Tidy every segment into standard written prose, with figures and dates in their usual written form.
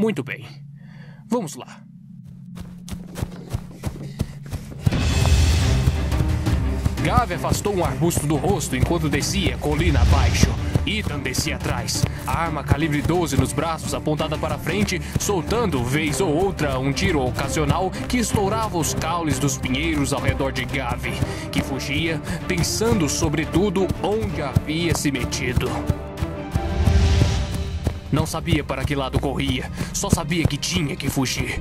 Muito bem. Vamos lá. Gavi afastou um arbusto do rosto enquanto descia colina abaixo. Ethan descia atrás, a arma calibre 12 nos braços apontada para frente, soltando vez ou outra um tiro ocasional que estourava os caules dos pinheiros ao redor de Gavi, que fugia, pensando sobretudo onde havia se metido. Não sabia para que lado corria, só sabia que tinha que fugir.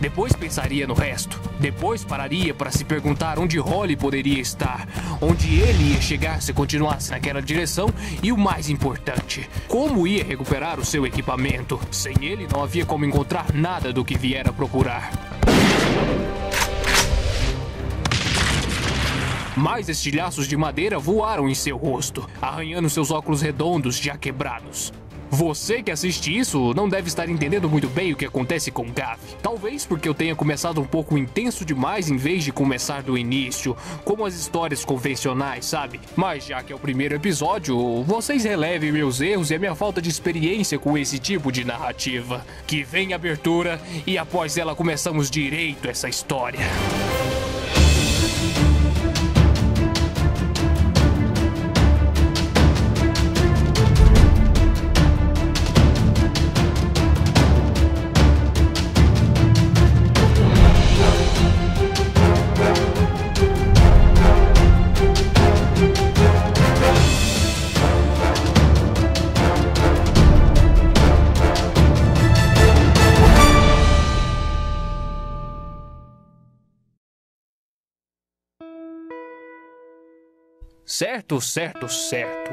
Depois pensaria no resto. Depois pararia para se perguntar onde Holly poderia estar, onde ele ia chegar se continuasse naquela direção e, o mais importante, como ia recuperar o seu equipamento. Sem ele não havia como encontrar nada do que viera procurar. Mais estilhaços de madeira voaram em seu rosto, arranhando seus óculos redondos já quebrados. Você que assiste isso não deve estar entendendo muito bem o que acontece com Gavi. Talvez porque eu tenha começado um pouco intenso demais em vez de começar do início, como as histórias convencionais, sabe? Mas já que é o primeiro episódio, vocês relevem meus erros e a minha falta de experiência com esse tipo de narrativa. Que vem a abertura e após ela começamos direito essa história. Certo.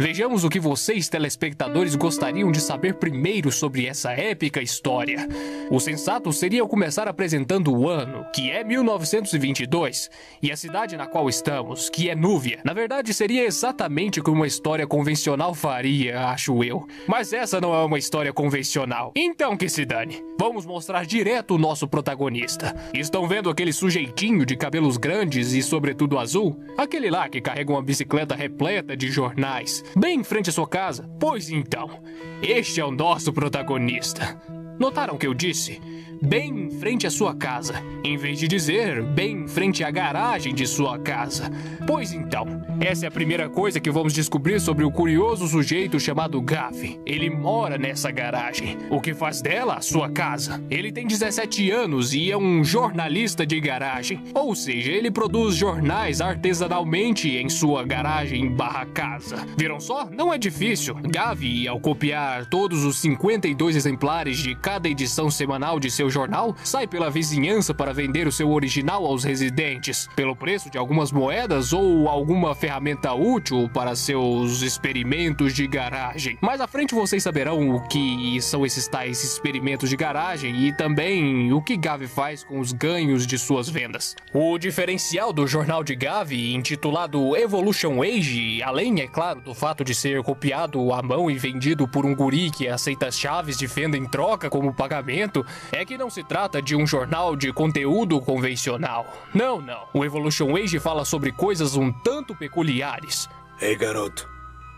Vejamos o que vocês, telespectadores, gostariam de saber primeiro sobre essa épica história. O sensato seria eu começar apresentando o ano, que é 1922, e a cidade na qual estamos, que é Núvia. Na verdade, seria exatamente como uma história convencional faria, acho eu. Mas essa não é uma história convencional. Então que se dane. Vamos mostrar direto o nosso protagonista. Estão vendo aquele sujeitinho de cabelos grandes e sobretudo azul? Aquele lá que carrega uma bicicleta repleta de jornais, bem em frente à sua casa? Pois então, este é o nosso protagonista. Notaram o que eu disse? Bem em frente à sua casa, em vez de dizer bem em frente à garagem de sua casa. Pois então, essa é a primeira coisa que vamos descobrir sobre o curioso sujeito chamado Gavi. Ele mora nessa garagem, o que faz dela a sua casa. Ele tem 17 anos e é um jornalista de garagem, ou seja, ele produz jornais artesanalmente em sua garagem barra casa. Viram só? Não é difícil. Gavi, ao copiar todos os 52 exemplares de cada edição semanal de seu jornal, sai pela vizinhança para vender o seu original aos residentes, pelo preço de algumas moedas ou alguma ferramenta útil para seus experimentos de garagem. Mais à frente vocês saberão o que são esses tais experimentos de garagem e também o que Gavi faz com os ganhos de suas vendas. O diferencial do jornal de Gavi, intitulado Evolution Age, além, é claro, do fato de ser copiado à mão e vendido por um guri que aceita chaves de fenda em troca como pagamento, é que não se trata de um jornal de conteúdo convencional. Não. O Evolution Age fala sobre coisas um tanto peculiares. Ei, garoto,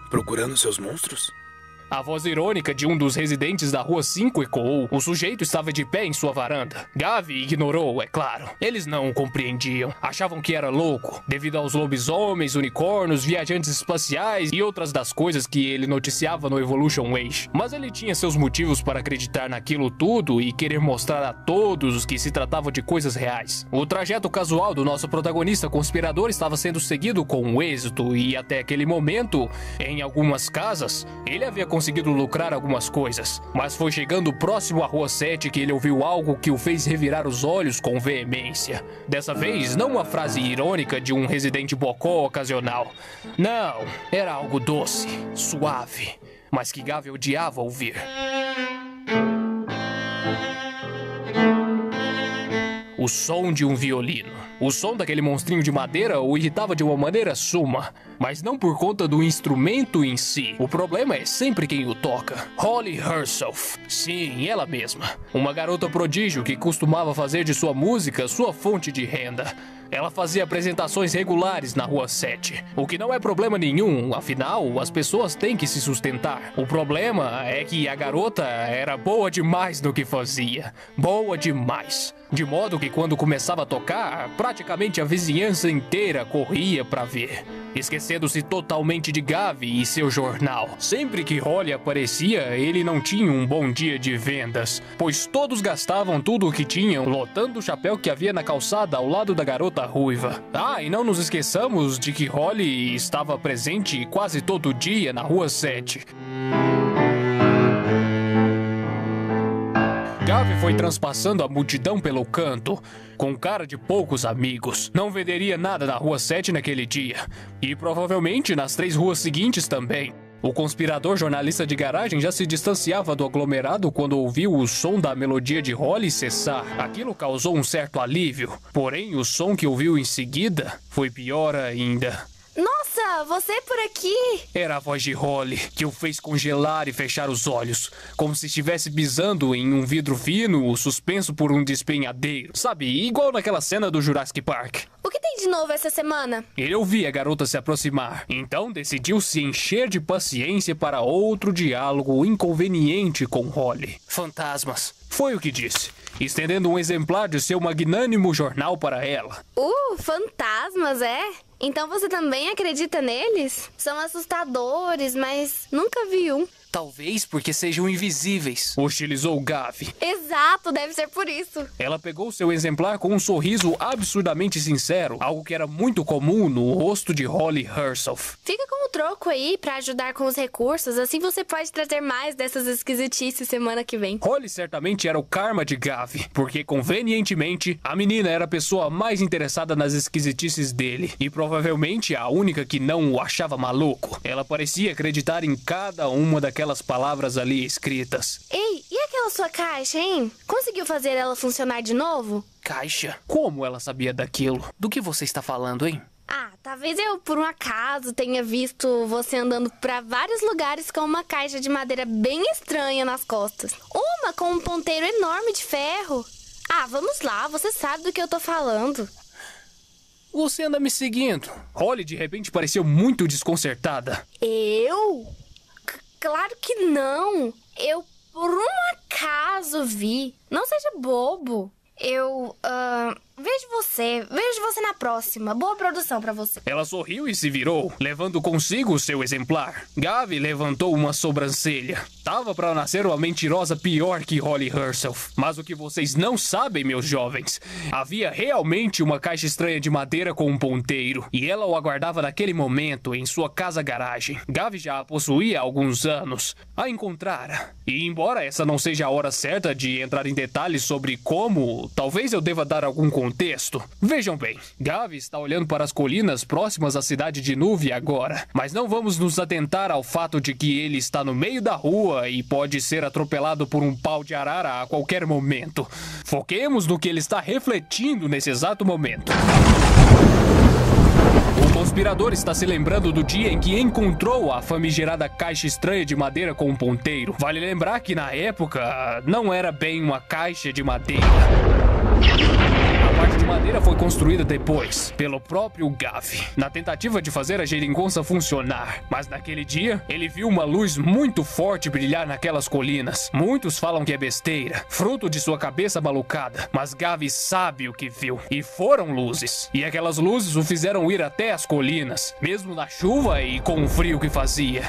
procurando seus monstros? A voz irônica de um dos residentes da Rua 5 ecoou. O sujeito estava de pé em sua varanda. Gavi ignorou, é claro. Eles não o compreendiam. Achavam que era louco, devido aos lobisomens, unicórnios, viajantes espaciais e outras das coisas que ele noticiava no Evolution Age. Mas ele tinha seus motivos para acreditar naquilo tudo e querer mostrar a todos que se tratava de coisas reais. O trajeto casual do nosso protagonista conspirador estava sendo seguido com êxito e, até aquele momento, em algumas casas, ele havia conseguido lucrar algumas coisas, mas foi chegando próximo à Rua 7 que ele ouviu algo que o fez revirar os olhos com veemência. Dessa vez, não uma frase irônica de um residente bocó ocasional. Não, era algo doce, suave, mas que Gavi odiava ouvir. O som de um violino. O som daquele monstrinho de madeira o irritava de uma maneira suma, mas não por conta do instrumento em si. O problema é sempre quem o toca. Holly Herself. Sim, ela mesma. Uma garota prodígio que costumava fazer de sua música sua fonte de renda. Ela fazia apresentações regulares na Rua 7, o que não é problema nenhum, afinal, as pessoas têm que se sustentar. O problema é que a garota era boa demais no que fazia. Boa demais. De modo que quando começava a tocar, praticamente a vizinhança inteira corria pra ver, esquecendo-se totalmente de Gavi e seu jornal. Sempre que Holly aparecia, ele não tinha um bom dia de vendas, pois todos gastavam tudo o que tinham, lotando o chapéu que havia na calçada ao lado da garota ruiva. Ah, e não nos esqueçamos de que Holly estava presente quase todo dia na Rua 7. Gavi foi transpassando a multidão pelo canto, com cara de poucos amigos. Não venderia nada na Rua 7 naquele dia, e provavelmente nas 3 ruas seguintes também. O conspirador jornalista de garagem já se distanciava do aglomerado quando ouviu o som da melodia de Holly cessar. Aquilo causou um certo alívio, porém o som que ouviu em seguida foi pior ainda. Nossa, você por aqui? Era a voz de Holly, que o fez congelar e fechar os olhos, como se estivesse pisando em um vidro fino, suspenso por um despenhadeiro. Sabe, igual naquela cena do Jurassic Park. O que tem de novo essa semana? Ele ouvia a garota se aproximar, então decidiu se encher de paciência para outro diálogo inconveniente com Holly. Fantasmas. Foi o que disse, estendendo um exemplar de seu magnânimo jornal para ela. Fantasmas, é? Então você também acredita neles? São assustadores, mas nunca vi um. Talvez porque sejam invisíveis, hostilizou Gavi. Exato, deve ser por isso. Ela pegou seu exemplar com um sorriso absurdamente sincero, algo que era muito comum no rosto de Holly Herself. Fica com o troco aí pra ajudar com os recursos, assim você pode trazer mais dessas esquisitices semana que vem. Holly certamente era o karma de Gavi, porque convenientemente a menina era a pessoa mais interessada nas esquisitices dele e provavelmente a única que não o achava maluco. Ela parecia acreditar em cada uma daquelas palavras ali escritas. Ei, e aquela sua caixa, hein? Conseguiu fazer ela funcionar de novo? Caixa? Como ela sabia daquilo? Do que você está falando, hein? Ah, talvez eu, por um acaso, tenha visto você andando pra vários lugares com uma caixa de madeira bem estranha nas costas. Uma com um ponteiro enorme de ferro. Ah, vamos lá, você sabe do que eu tô falando. Você anda me seguindo. Holly, de repente, pareceu muito desconcertada. Eu? Claro que não. Eu, por um acaso, vi. Não seja bobo. Eu, vejo você na próxima. Boa produção pra você. Ela sorriu e se virou, levando consigo seu exemplar. Gavi levantou uma sobrancelha. Tava pra nascer uma mentirosa pior que Holly Herself. Mas o que vocês não sabem, meus jovens, havia realmente uma caixa estranha de madeira com um ponteiro. E ela o aguardava naquele momento em sua casa-garagem. Gavi já a possuía há alguns anos. A encontrara. E embora essa não seja a hora certa de entrar em detalhes sobre como, talvez eu deva dar algum contexto. Vejam bem, Gavi está olhando para as colinas próximas à cidade de Núvia agora, mas não vamos nos atentar ao fato de que ele está no meio da rua e pode ser atropelado por um pau de arara a qualquer momento. Foquemos no que ele está refletindo nesse exato momento. O conspirador está se lembrando do dia em que encontrou a famigerada caixa estranha de madeira com um ponteiro. Vale lembrar que na época não era bem uma caixa de madeira. A parte de madeira foi construída depois, pelo próprio Gavi, na tentativa de fazer a geringonça funcionar. Mas naquele dia, ele viu uma luz muito forte brilhar naquelas colinas. Muitos falam que é besteira, fruto de sua cabeça malucada. Mas Gavi sabe o que viu, e foram luzes. E aquelas luzes o fizeram ir até as colinas, mesmo na chuva e com o frio que fazia.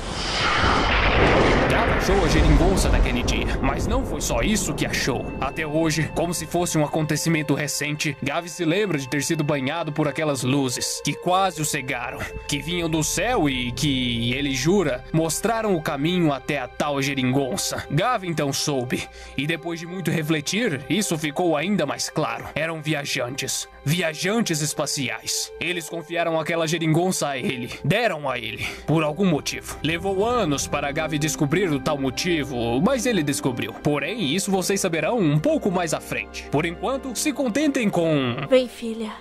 Gavi achou a geringonça naquele dia, mas não foi só isso que achou. Até hoje, como se fosse um acontecimento recente, Gavi se lembra de ter sido banhado por aquelas luzes, que quase o cegaram, que vinham do céu e que, ele jura, mostraram o caminho até a tal geringonça. Gavi então soube, e depois de muito refletir, isso ficou ainda mais claro. Eram viajantes. Viajantes espaciais. Eles confiaram aquela geringonça a ele. Deram a ele, por algum motivo. Levou anos para Gavi descobrir o tal motivo, mas ele descobriu. Porém, isso vocês saberão um pouco mais à frente. Por enquanto, se contentem com... Bem, filha,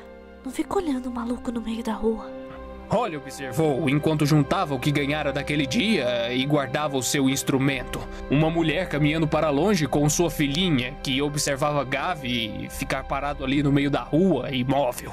não fica olhando o maluco no meio da rua. Holly observou enquanto juntava o que ganhara daquele dia e guardava o seu instrumento. Uma mulher caminhando para longe com sua filhinha, que observava Gavi ficar parado ali no meio da rua, imóvel.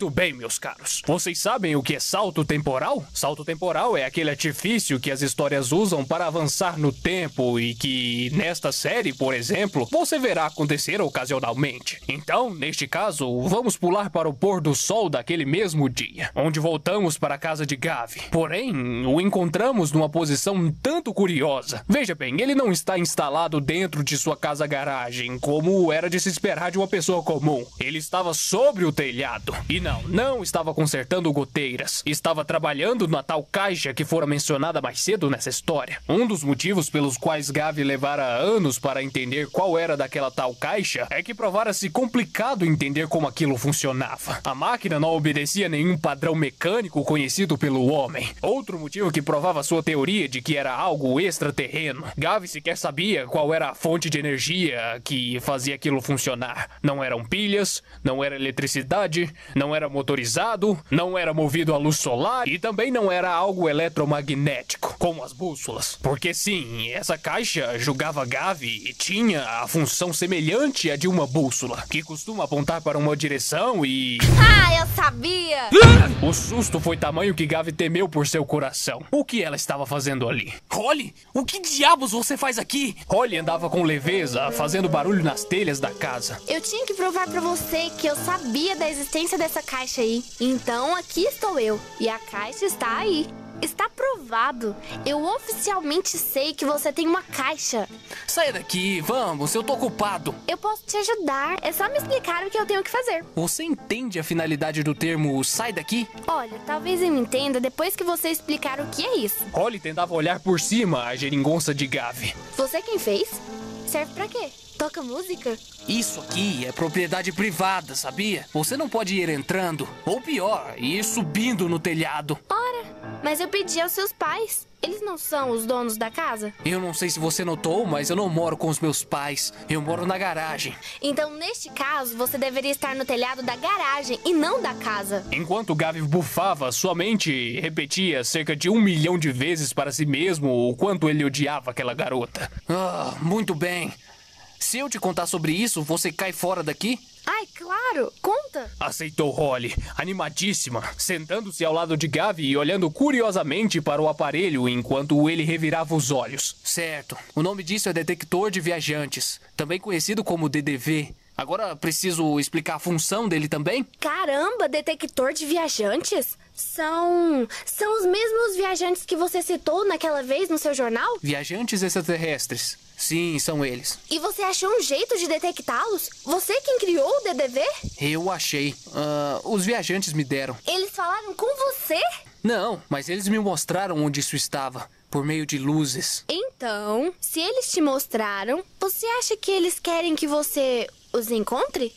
Muito bem, meus caros. Vocês sabem o que é salto temporal? Salto temporal é aquele artifício que as histórias usam para avançar no tempo e que, nesta série, por exemplo, você verá acontecer ocasionalmente. Então, neste caso, vamos pular para o pôr do sol daquele mesmo dia, onde voltamos para a casa de Gavi. Porém, o encontramos numa posição um tanto curiosa. Veja bem, ele não está instalado dentro de sua casa-garagem, como era de se esperar de uma pessoa comum. Ele estava sobre o telhado. E não estava consertando goteiras. Estava trabalhando na tal caixa que fora mencionada mais cedo nessa história. Um dos motivos pelos quais Gavi levara anos para entender qual era daquela tal caixa é que provara-se complicado entender como aquilo funcionava. A máquina não obedecia nenhum padrão mecânico conhecido pelo homem. Outro motivo que provava sua teoria de que era algo extraterreno. Gavi sequer sabia qual era a fonte de energia que fazia aquilo funcionar. Não eram pilhas, não era eletricidade, não era motorizado, não era movido à luz solar e também não era algo eletromagnético, como as bússolas. Porque sim, essa caixa, julgava Gavi, e tinha a função semelhante à de uma bússola, que costuma apontar para uma direção e... Ah, eu sabia! O susto foi tamanho que Gavi temeu por seu coração. O que ela estava fazendo ali? Holly, o que diabos você faz aqui? Holly andava com leveza, fazendo barulho nas telhas da casa. Eu tinha que provar pra você que eu sabia da existência dessa caixa aí. Então aqui estou eu, e a caixa está aí. Está provado. Eu oficialmente sei que você tem uma caixa. Sai daqui, vamos, eu tô ocupado. Eu posso te ajudar, é só me explicar o que eu tenho que fazer. Você entende a finalidade do termo sai daqui? Olha, talvez eu entenda depois que você explicar o que é isso. Holly tentava olhar por cima a geringonça de Gavi. Você quem fez? Serve pra quê? Toca música? Isso aqui é propriedade privada, sabia? Você não pode ir entrando, ou pior, ir subindo no telhado. Ora, mas eu pedi aos seus pais. Eles não são os donos da casa? Eu não sei se você notou, mas eu não moro com os meus pais. Eu moro na garagem. Então, neste caso, você deveria estar no telhado da garagem e não da casa. Enquanto Gavi bufava, sua mente repetia cerca de 1 milhão de vezes para si mesmo o quanto ele odiava aquela garota. Ah, muito bem. Se eu te contar sobre isso, você cai fora daqui? Ai, claro! Conta! Aceitou Holly, animadíssima, sentando-se ao lado de Gavi e olhando curiosamente para o aparelho enquanto ele revirava os olhos. Certo. O nome disso é Detector de Viajantes, também conhecido como DDV. Agora preciso explicar a função dele também? Caramba, Detector de Viajantes? São os mesmos viajantes que você citou naquela vez no seu jornal? Viajantes extraterrestres. Sim, são eles. E você achou um jeito de detectá-los? Você quem criou o DDV? Eu achei. Os viajantes me deram. Eles falaram com você? Não, mas eles me mostraram onde isso estava, por meio de luzes. Então, se eles te mostraram, você acha que eles querem que você os encontre?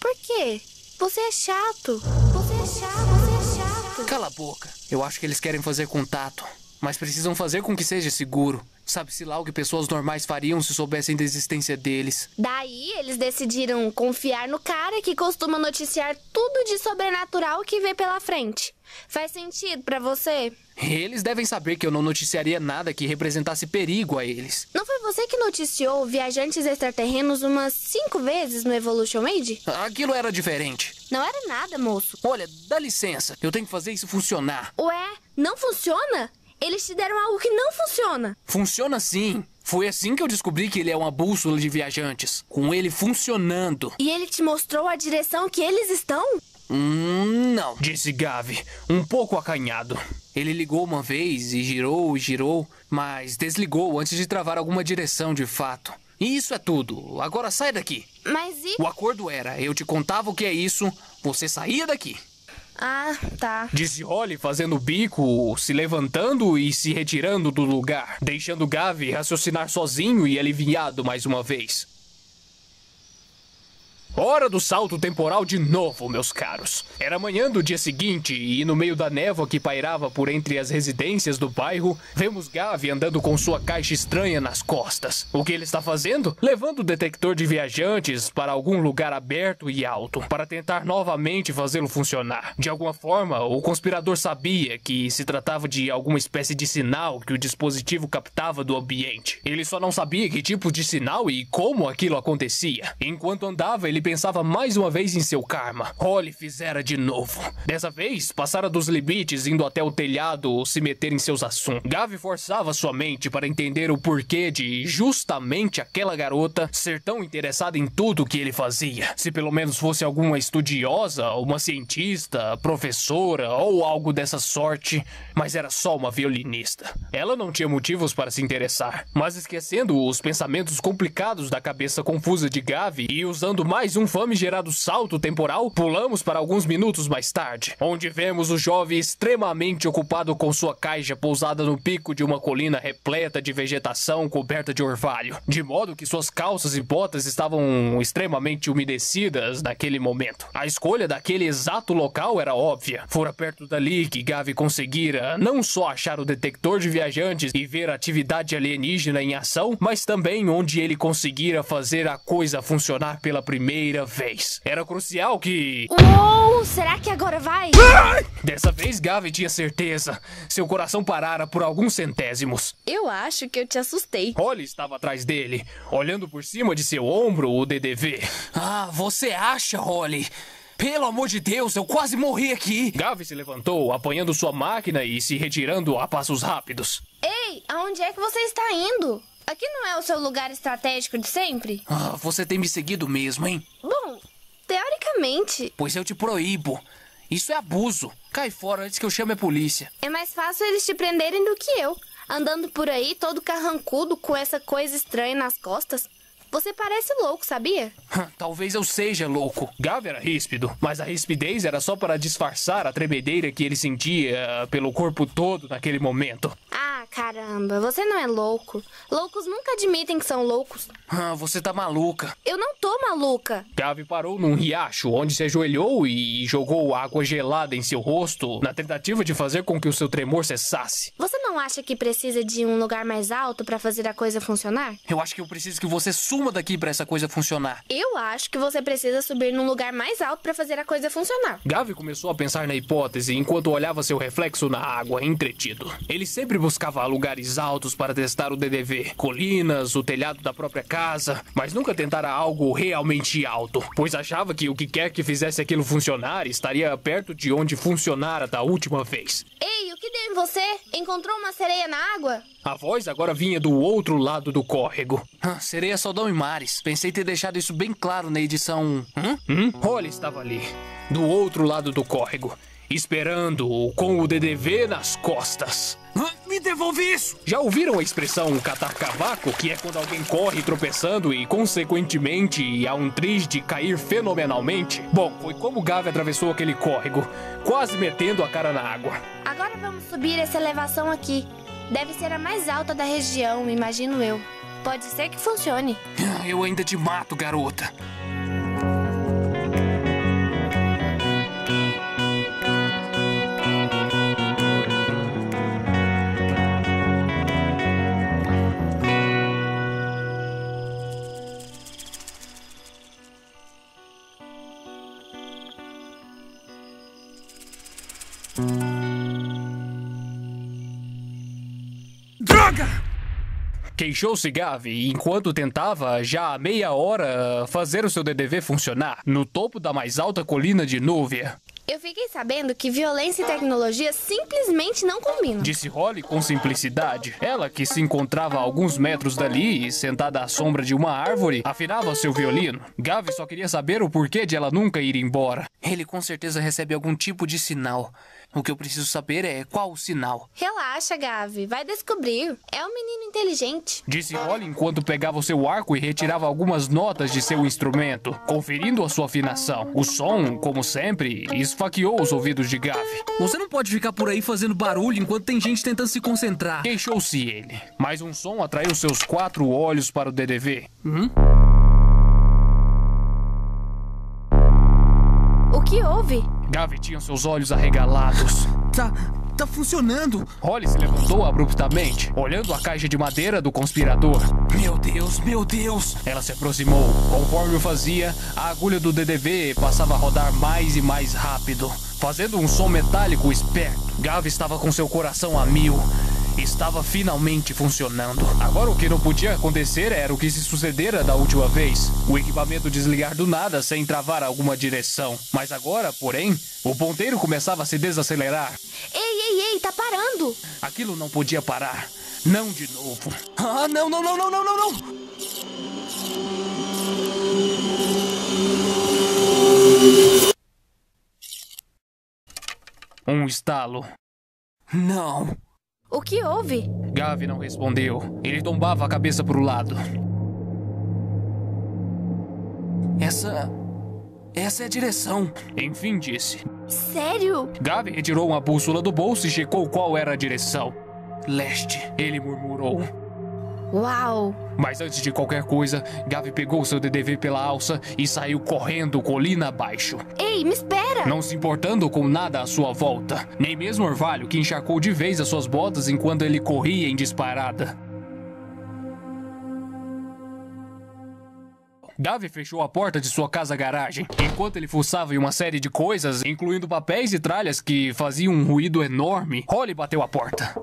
Por quê? Você é chato. Você é chato. Cala a boca. Eu acho que eles querem fazer contato, mas precisam fazer com que seja seguro. Sabe-se lá o que pessoas normais fariam se soubessem da existência deles. Daí eles decidiram confiar no cara que costuma noticiar tudo de sobrenatural que vê pela frente. Faz sentido pra você? Eles devem saber que eu não noticiaria nada que representasse perigo a eles. Não foi você que noticiou viajantes extraterrenos umas 5 vezes no Evolution Age? Aquilo era diferente. Não era nada, moço. Olha, dá licença. Eu tenho que fazer isso funcionar. Ué, não funciona? Eles te deram algo que não funciona. Funciona sim. Foi assim que eu descobri que ele é uma bússola de viajantes. Com ele funcionando. E ele te mostrou a direção que eles estão? Não. Disse Gavi, um pouco acanhado. Ele ligou uma vez e girou, mas desligou antes de travar alguma direção de fato. E isso é tudo. Agora sai daqui. Mas e... O acordo era, eu te contava o que é isso, você saía daqui. Ah, tá. Disse Holly fazendo o bico, se levantando e se retirando do lugar, deixando Gavi raciocinar sozinho e aliviado mais uma vez. Hora do salto temporal de novo, meus caros. Era manhã do dia seguinte e no meio da névoa que pairava por entre as residências do bairro, vemos Gavi andando com sua caixa estranha nas costas. O que ele está fazendo? Levando o detector de viajantes para algum lugar aberto e alto, para tentar novamente fazê-lo funcionar. De alguma forma, o conspirador sabia que se tratava de alguma espécie de sinal que o dispositivo captava do ambiente. Ele só não sabia que tipo de sinal e como aquilo acontecia. Enquanto andava, ele pensava mais uma vez em seu karma. Holly fizera de novo. Dessa vez, passara dos limites, indo até o telhado ou se meter em seus assuntos. Gavi forçava sua mente para entender o porquê de justamente aquela garota ser tão interessada em tudo que ele fazia. Se pelo menos fosse alguma estudiosa, uma cientista, professora ou algo dessa sorte, mas era só uma violinista. Ela não tinha motivos para se interessar, mas esquecendo os pensamentos complicados da cabeça confusa de Gavi e usando mais um famigerado salto temporal, pulamos para alguns minutos mais tarde, onde vemos o jovem extremamente ocupado com sua caixa pousada no pico de uma colina repleta de vegetação coberta de orvalho, de modo que suas calças e botas estavam extremamente umedecidas naquele momento. A escolha daquele exato local era óbvia. Fora perto dali que Gavi conseguira não só achar o detector de viajantes e ver a atividade alienígena em ação, mas também onde ele conseguira fazer a coisa funcionar pela primeira vez. Era crucial que... Uou, será que agora vai? Ah! Dessa vez Gavi tinha certeza. Seu coração parara por alguns centésimos. Eu acho que eu te assustei. Holly estava atrás dele, olhando por cima de seu ombro o DDV. Ah, você acha, Holly? Pelo amor de Deus, eu quase morri aqui. Gavi se levantou, apanhando sua máquina e se retirando a passos rápidos. Ei, aonde é que você está indo? Aqui não é o seu lugar estratégico de sempre? Ah, você tem me seguido mesmo, hein? Bom, teoricamente. Pois eu te proíbo. Isso é abuso. Cai fora antes que eu chame a polícia. É mais fácil eles te prenderem do que eu. Andando por aí, todo carrancudo, com essa coisa estranha nas costas. Você parece louco, sabia? Talvez eu seja louco. Gavi era ríspido, mas a rispidez era só para disfarçar a tremedeira que ele sentia pelo corpo todo naquele momento. Ah, caramba, você não é louco. Loucos nunca admitem que são loucos. Ah, você tá maluca. Eu não tô maluca. Gavi parou num riacho, onde se ajoelhou e jogou água gelada em seu rosto, na tentativa de fazer com que o seu tremor cessasse. Você não acha que precisa de um lugar mais alto para fazer a coisa funcionar? Eu acho que eu preciso que você suma daqui pra essa coisa funcionar. Eu acho que você precisa subir num lugar mais alto pra fazer a coisa funcionar. Gavi começou a pensar na hipótese enquanto olhava seu reflexo na água, entretido. Ele sempre buscava lugares altos para testar o DDV. Colinas, o telhado da própria casa, mas nunca tentara algo realmente alto, pois achava que o que quer que fizesse aquilo funcionar estaria perto de onde funcionara da última vez. Ei, o que deu em você? Encontrou uma sereia na água? A voz agora vinha do outro lado do córrego. Ah, sereia Sodão e Mares. Pensei ter deixado isso bem claro na edição... Holly estava ali, do outro lado do córrego, esperando-o com o DDV nas costas. Me devolve isso! Já ouviram a expressão catar cavaco, que é quando alguém corre tropeçando e, consequentemente, há um triz de cair fenomenalmente? Bom, foi como Gavi atravessou aquele córrego, quase metendo a cara na água. Agora vamos subir essa elevação aqui. Deve ser a mais alta da região, imagino eu. Pode ser que funcione. Eu ainda te mato, garota. Queixou-se Gavi enquanto tentava, já há meia hora, fazer o seu DDV funcionar no topo da mais alta colina de Núvia. Eu fiquei sabendo que violência e tecnologia simplesmente não combinam, disse Holly com simplicidade. Ela, que se encontrava a alguns metros dali e sentada à sombra de uma árvore, afinava seu violino. Gavi só queria saber o porquê de ela nunca ir embora. Ele com certeza recebe algum tipo de sinal. O que eu preciso saber é qual o sinal. Relaxa, Gavi. Vai descobrir. É um menino inteligente, disse Holly enquanto pegava o seu arco e retirava algumas notas de seu instrumento, conferindo a sua afinação. O som, como sempre, esfaqueou os ouvidos de Gavi. Você não pode ficar por aí fazendo barulho enquanto tem gente tentando se concentrar, queixou-se ele. Mas um som atraiu seus quatro olhos para o DDV. O que houve? Gavi tinha seus olhos arregalados. Tá funcionando. Holly se levantou abruptamente, olhando a caixa de madeira do conspirador. Meu Deus, meu Deus! Ela se aproximou. Conforme o fazia, a agulha do DDV passava a rodar mais e mais rápido, fazendo um som metálico esperto. Gavi estava com seu coração a mil. estava finalmente funcionando. Agora o que não podia acontecer era o que se sucedera da última vez. O equipamento desligar do nada sem travar alguma direção. Mas agora, porém, o ponteiro começava a se desacelerar. Ei, tá parando! Aquilo não podia parar. Não de novo. Ah, não! Um estalo. Não. O que houve? Gavi não respondeu. Ele tombava a cabeça para o lado. Essa é a direção. Enfim, disse. Sério? Gavi retirou uma bússola do bolso e checou qual era a direção. Leste, ele murmurou. Uau! Mas antes de qualquer coisa, Gavi pegou seu DDV pela alça e saiu correndo colina abaixo. Ei, me espera! Não se importando com nada à sua volta. Nem mesmo o orvalho que encharcou de vez as suas botas enquanto ele corria em disparada. Gavi fechou a porta de sua casa-garagem, enquanto ele fuçava em uma série de coisas, incluindo papéis e tralhas que faziam um ruído enorme. Holly bateu a porta.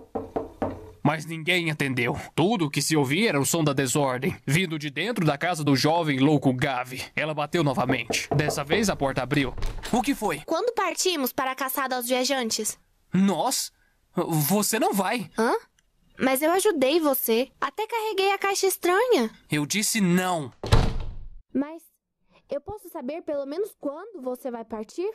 Mas ninguém atendeu. Tudo o que se ouvia era o som da desordem, vindo de dentro da casa do jovem louco Gavi. Ela bateu novamente. Dessa vez a porta abriu. O que foi? Quando partimos para a caçada aos viajantes? Nós? Você não vai. Hã? Mas eu ajudei você. Até carreguei a caixa estranha. Eu disse não. Mas eu posso saber pelo menos quando você vai partir?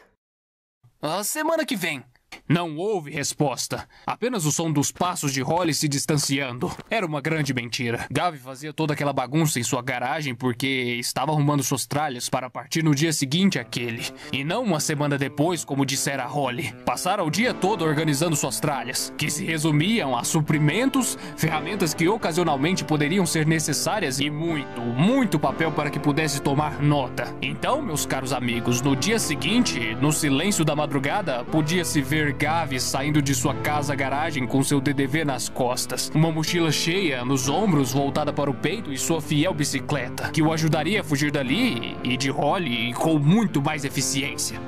A semana que vem. Não houve resposta. Apenas o som dos passos de Holly se distanciando. Era uma grande mentira. Gavi fazia toda aquela bagunça em sua garagem porque estava arrumando suas tralhas para partir no dia seguinte àquele. E não uma semana depois, como dissera Holly. Passara o dia todo organizando suas tralhas, que se resumiam a suprimentos, ferramentas que ocasionalmente poderiam ser necessárias e muito, muito papel para que pudesse tomar nota. Então, meus caros amigos, no dia seguinte, no silêncio da madrugada, podia-se ver Gavi saindo de sua casa-garagem com seu DDV nas costas, uma mochila cheia nos ombros voltada para o peito e sua fiel bicicleta, que o ajudaria a fugir dali e de Holly com muito mais eficiência.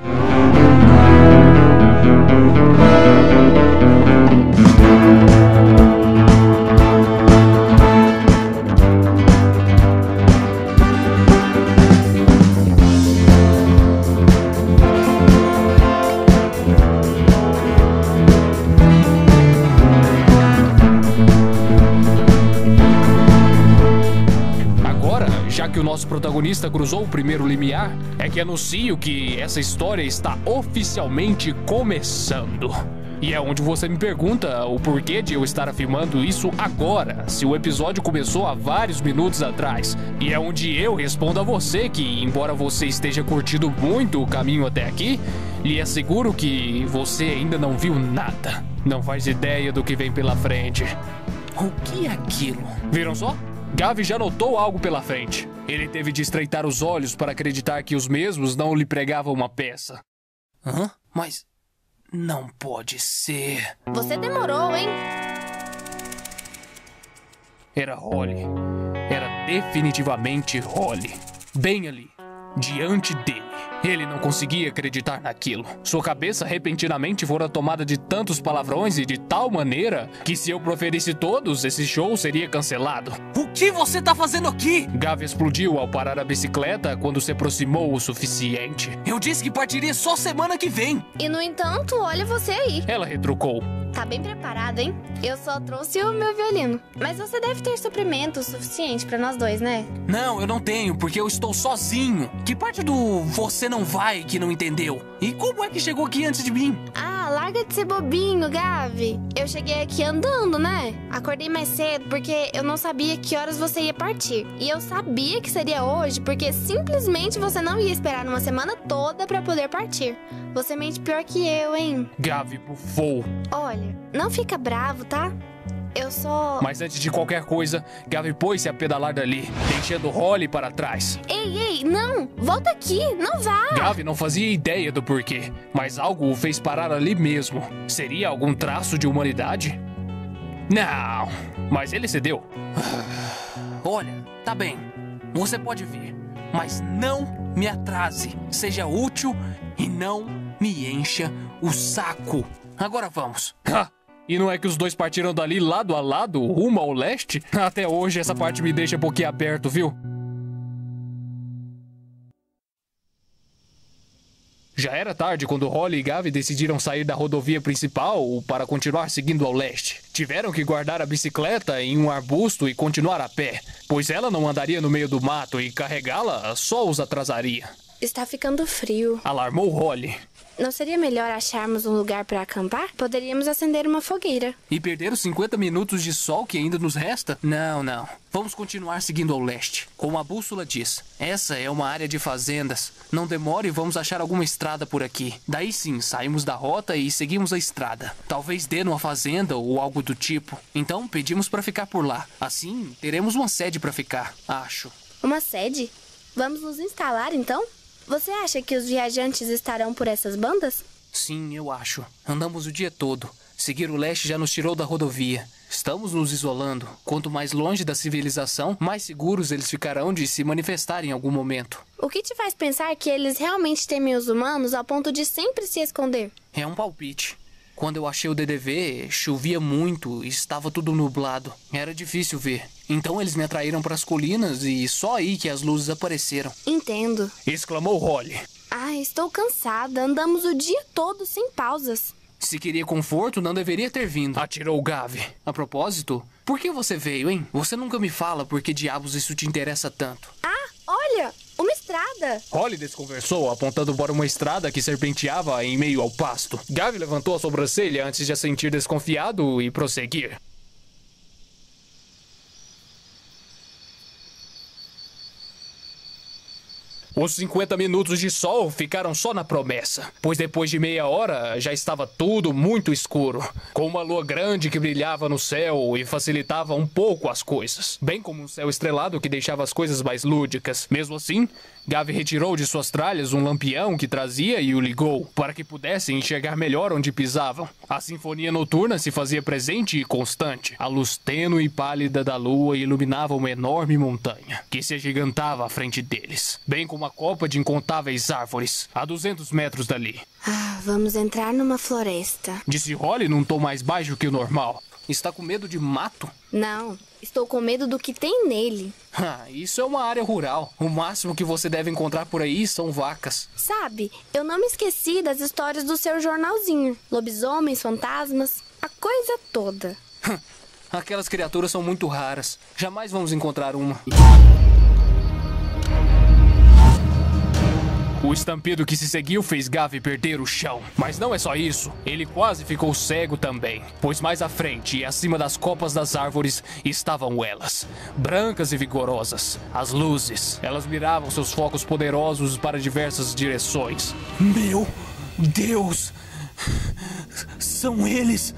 Nosso protagonista cruzou o primeiro limiar, é que anuncio que essa história está oficialmente começando. E é onde você me pergunta o porquê de eu estar afirmando isso agora, se o episódio começou há vários minutos atrás. E é onde eu respondo a você que, embora você esteja curtindo muito o caminho até aqui, lhe asseguro que você ainda não viu nada. Não faz ideia do que vem pela frente. O que é aquilo? Viram só? Gavi já notou algo pela frente. Ele teve de estreitar os olhos para acreditar que os mesmos não lhe pregavam uma peça. Hã? Mas não pode ser. Você demorou, hein? Era Holly. Era definitivamente Holly. Bem ali, diante dele. Ele não conseguia acreditar naquilo. Sua cabeça repentinamente fora tomada de tantos palavrões e de tal maneira que se eu proferisse todos, esse show seria cancelado. O que você tá fazendo aqui? Gavi explodiu ao parar a bicicleta quando se aproximou o suficiente. Eu disse que partiria só semana que vem. E no entanto, olha você aí. Ela retrucou. Tá bem preparado, hein? Eu só trouxe o meu violino. Mas você deve ter suprimento o suficiente pra nós dois, né? Não, eu não tenho, porque eu estou sozinho. Que parte do você não vai que não entendeu? E como é que chegou aqui antes de mim? Ah, larga de ser bobinho, Gavi. Eu cheguei aqui andando, né? Acordei mais cedo porque eu não sabia que horas você ia partir. E eu sabia que seria hoje porque simplesmente você não ia esperar uma semana toda pra poder partir. Você mente pior que eu, hein? Gavi bufou. Olha, não fica bravo, tá? Eu só... Mas antes de qualquer coisa, Gavi pôs-se a pedalar dali, deixando Holly para trás. Ei, não! Volta aqui! Não vá! Gavi não fazia ideia do porquê, mas algo o fez parar ali mesmo. Seria algum traço de humanidade? Não, mas ele cedeu. Olha, tá bem. Você pode vir, mas não me atrase. Seja útil e não me encha o saco. Agora vamos. E não é que os dois partiram dali lado a lado, rumo ao leste? Até hoje essa parte me deixa um pouquinho aberto, viu? Já era tarde quando Holly e Gavi decidiram sair da rodovia principal para continuar seguindo ao leste. Tiveram que guardar a bicicleta em um arbusto e continuar a pé, pois ela não andaria no meio do mato e carregá-la só os atrasaria. Está ficando frio, alarmou Holly. Não seria melhor acharmos um lugar para acampar? Poderíamos acender uma fogueira. E perder os 50 minutos de sol que ainda nos resta? Não, não. Vamos continuar seguindo ao leste. Como a bússola diz, essa é uma área de fazendas. Não demore e vamos achar alguma estrada por aqui. Daí sim, saímos da rota e seguimos a estrada. Talvez dê numa fazenda ou algo do tipo. Então pedimos para ficar por lá. Assim, teremos uma sede para ficar, acho. Uma sede? Vamos nos instalar então? Você acha que os viajantes estarão por essas bandas? Sim, eu acho. Andamos o dia todo. Seguir o leste já nos tirou da rodovia. Estamos nos isolando. Quanto mais longe da civilização, mais seguros eles ficarão de se manifestar em algum momento. O que te faz pensar que eles realmente temem os humanos ao ponto de sempre se esconder? É um palpite. Quando eu achei o DDV, chovia muito e estava tudo nublado. Era difícil ver. Então eles me atraíram para as colinas e só aí que as luzes apareceram. Entendo, exclamou Holly. Ah, estou cansada. Andamos o dia todo sem pausas. Se queria conforto, não deveria ter vindo, atirou o Gavi. A propósito, por que você veio, hein? Você nunca me fala por que diabos isso te interessa tanto. Ah, olha! Uma estrada! Holly desconversou, apontando para uma estrada que serpenteava em meio ao pasto. Gavi levantou a sobrancelha antes de a sentir desconfiado e prosseguir. Os 50 minutos de sol ficaram só na promessa, pois depois de meia hora já estava tudo muito escuro, com uma lua grande que brilhava no céu e facilitava um pouco as coisas, bem como um céu estrelado que deixava as coisas mais lúdicas. Mesmo assim, Gavi retirou de suas tralhas um lampião que trazia e o ligou, para que pudessem enxergar melhor onde pisavam. A sinfonia noturna se fazia presente e constante. A luz tênue e pálida da lua iluminava uma enorme montanha, que se agigantava à frente deles, bem como uma copa de incontáveis árvores, a 200 metros dali. Ah, vamos entrar numa floresta, disse Holly num tom mais baixo que o normal. Está com medo de mato? Não, estou com medo do que tem nele. Ah, isso é uma área rural. O máximo que você deve encontrar por aí são vacas. Sabe, eu não me esqueci das histórias do seu jornalzinho. Lobisomens, fantasmas, a coisa toda. Aquelas criaturas são muito raras. Jamais vamos encontrar uma. O estampido que se seguiu fez Gavi perder o chão. Mas não é só isso. Ele quase ficou cego também, pois mais à frente e acima das copas das árvores estavam elas, brancas e vigorosas. As luzes. Elas miravam seus focos poderosos para diversas direções. Meu Deus! São eles!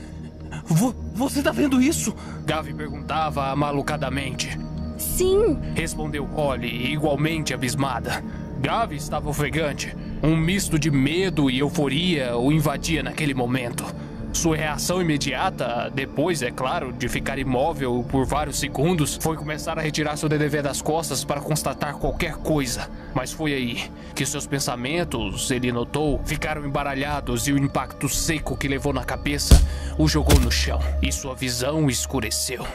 Você tá vendo isso? Gavi perguntava amalucadamente. Sim! Respondeu Holly, igualmente abismada. Gavi estava ofegante. Um misto de medo e euforia o invadia naquele momento. Sua reação imediata, depois, é claro, de ficar imóvel por vários segundos, foi começar a retirar seu DDV das costas para constatar qualquer coisa. Mas foi aí que seus pensamentos, ele notou, ficaram embaralhados e o impacto seco que levou na cabeça o jogou no chão. E sua visão escureceu.